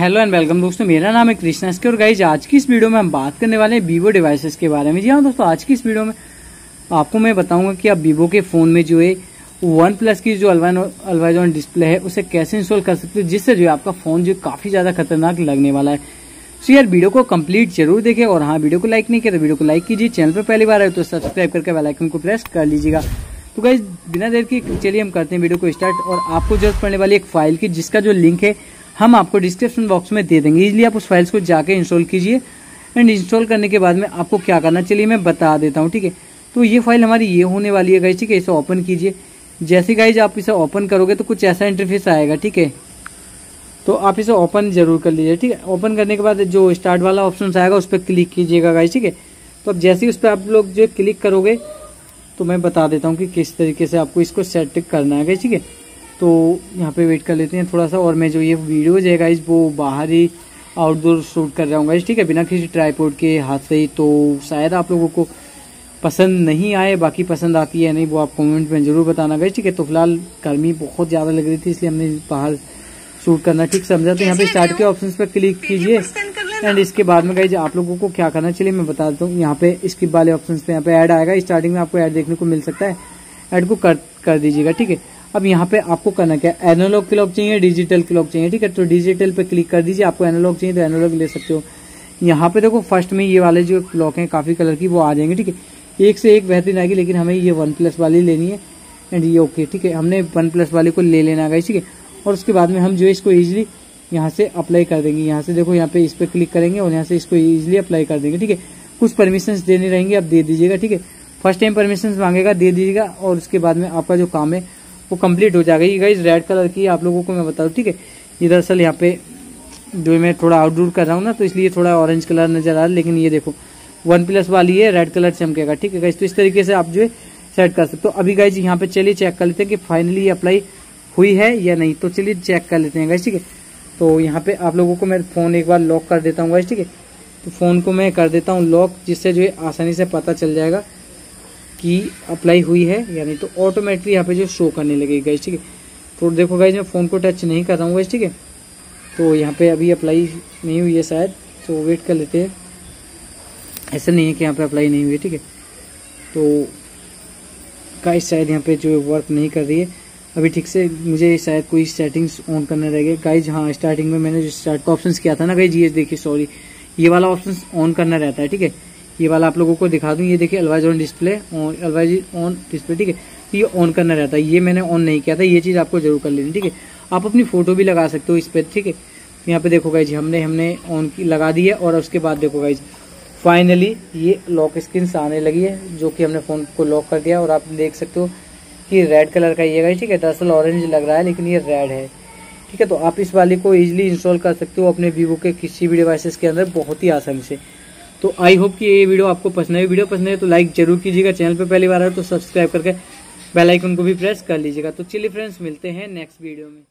Hello and welcome दोस्तों, मेरा नाम है कृष्णास्के और गाइज आज की इस वीडियो में हम बात करने वाले हैं वीवो डिवाइसेस के बारे में। जी हाँ दोस्तों, आज की इस वीडियो में आपको मैं बताऊंगा कि आप वीवो के फ़ोन में जो है वन प्लस की जो अल्वाइजन डिस्प्ले है उसे कैसे इंस्टॉल कर सकते हो, जिससे जो है आपका फ़ोन जो काफ़ी ज़्यादा खतरनाक लगने वाला है। तो यार वीडियो को कंप्लीट जरूर देखें और हाँ, वीडियो को लाइक नहीं किया तो वीडियो को लाइक कीजिए, चैनल पर पहली बार आए तो सब्सक्राइब करके बेल आइकन को प्रेस कर लीजिएगा। तो गाइज बिना देर के चलिए हम करते हैं वीडियो को स्टार्ट। और आपको जरूरत पड़ने वाली एक फाइल की, जिसका जो लिंक है हम आपको डिस्क्रिप्शन बॉक्स में दे देंगे, इसलिए आप उस फाइल्स को जाके इंस्टॉल कीजिए। एंड इंस्टॉल करने के बाद में आपको क्या करना, चलिए मैं बता देता हूँ, ठीक है। तो ये फाइल हमारी ये होने वाली है गाइज, ठीक है। इसे ओपन कीजिए। जैसे गाइज आप इसे ओपन करोगे तो कुछ ऐसा इंटरफेस आएगा, ठीक है। तो आप इसे ओपन जरूर कर लीजिए, ठीक है। ओपन करने के बाद जो स्टार्ट वाला ऑप्शन आएगा उस पर क्लिक कीजिएगा गाइज, ठीक है। तो अब जैसे ही उस पर आप लोग जो क्लिक करोगे तो मैं बता देता हूँ कि किस तरीके से आपको इसको सेट करना है गाइज, ठीक है। तो यहाँ पे वेट कर लेते हैं थोड़ा सा, और मैं जो ये वीडियोज है गाइज वो बाहरी आउटडोर शूट कर रहा हूँ गाइज, ठीक है, बिना किसी ट्राईपोड के हाथ से ही। तो शायद आप लोगों को पसंद नहीं आए, बाकी पसंद आती है नहीं वो आप कमेंट में ज़रूर बताना गाइज, ठीक है। तो फिलहाल गर्मी बहुत ज़्यादा लग रही थी, इसलिए हमने बाहर शूट करना ठीक समझा। तो यहाँ पे स्टार्ट के ऑप्शन पर क्लिक कीजिए एंड इसके बाद में गाइज आप लोगों को क्या करना, चलिए मैं बता देता हूँ। यहाँ पे स्किप वाले ऑप्शन पे यहाँ पे ऐड आएगा, स्टार्टिंग में आपको ऐड देखने को मिल सकता है, ऐड को कर दीजिएगा, ठीक है। अब यहाँ पे आपको करना क्या, एनालॉग क्लॉक चाहिए, डिजिटल क्लॉक चाहिए, ठीक है। तो डिजिटल पे क्लिक कर दीजिए। आपको एनालॉग चाहिए तो एनालॉग ले सकते हो। यहाँ पे देखो फर्स्ट में ये वाले जो क्लॉक हैं काफ़ी कलर की वो आ जाएंगे, ठीक है, एक से एक बेहतरीन आएगी, लेकिन हमें ये वन प्लस वाली लेनी है। एंड ये ओके, ठीक है, हमने वन प्लस वाले को ले लेना गाइस, ठीक है। और उसके बाद में हम जो है इसको ईजिली यहाँ से अप्लाई कर देंगे। यहाँ से देखो, यहाँ पे इस पर क्लिक करेंगे और यहाँ से इसको ईजिली अप्लाई कर देंगे, ठीक है। कुछ परमिशंस देने रहेंगे, आप दे दीजिएगा, ठीक है। फर्स्ट टाइम परमिशंस मांगेगा, दे दीजिएगा, और उसके बाद में आपका जो काम है वो कंप्लीट हो जाएगा। ये गाइज रेड कलर की आप लोगों को मैं बता दूँ, ठीक है। ये दरअसल यहाँ पे जो मैं थोड़ा आउटडोर कर रहा हूँ ना, तो इसलिए थोड़ा ऑरेंज कलर नजर आ रहा है, लेकिन ये देखो वन प्लस वाली है, रेड कलर चमकेगा, ठीक है गाइज। तो इस तरीके से आप जो है सेट कर सकते हो। अभी गाइज यहाँ पे चलिए चेक कर लेते हैं कि फाइनली ये अप्लाई हुई है या नहीं, तो चलिए चेक कर लेते हैं गाइज, ठीक है। तो यहाँ पे आप लोगों को मैं फ़ोन एक बार लॉक कर देता हूँ गाइज, ठीक है। तो फ़ोन को मैं कर देता हूँ लॉक, जिससे जो है आसानी से पता चल जाएगा कि अप्लाई हुई है या नहीं। तो ऑटोमेटिकली यहाँ पे जो शो करने लगेगी गाइज, ठीक है। तो देखो गाइज मैं फ़ोन को टच नहीं कर रहा हूँ गाइज, ठीक है। तो यहाँ पे अभी अप्लाई नहीं हुई है शायद, तो वेट कर लेते हैं। ऐसा नहीं है कि यहाँ पे अप्लाई नहीं हुई है, ठीक है। तो गाइज शायद यहाँ पे जो वर्क नहीं कर रही है अभी ठीक से, मुझे शायद कोई सेटिंग्स ऑन करना रहेगा गाइज। हाँ, स्टार्टिंग में मैंने जो स्टार्ट का ऑप्शन किया था ना गाइज, ये देखिए, सॉरी, ये वाला ऑप्शन ऑन करना रहता है, ठीक है। ये वाला आप लोगों को दिखा दूं, ये देखिए अल्वाइजन डिस्प्ले और अल्वाइजन ऑन डिस्प्ले, ठीक है। ये ऑन करना रहता है, ये मैंने ऑन नहीं किया था, ये चीज़ आपको जरूर कर लेनी, ठीक है। आप अपनी फोटो भी लगा सकते हो इस पर, ठीक है। यहाँ पे देखो गाइज हमने ऑन की लगा दी है, और उसके बाद देखो गाइज फाइनली ये लॉक स्क्रीन आने लगी है, जो कि हमने फ़ोन को लॉक कर दिया। और आप देख सकते हो कि रेड कलर का ये गाइज, ठीक है, दरअसल ऑरेंज लग रहा है लेकिन ये रेड है, ठीक है। तो आप इस वाले को ईजिली इंस्टॉल कर सकते हो अपने वीवो के किसी भी डिवाइसेस के अंदर बहुत ही आसानी से। तो आई होप कि ये वीडियो आपको पसंद है। वीडियो पसंद है तो लाइक जरूर कीजिएगा, चैनल पर पहली बार आए तो सब्सक्राइब करके बेल आइकन को भी प्रेस कर लीजिएगा। तो चलिए फ्रेंड्स, मिलते हैं नेक्स्ट वीडियो में।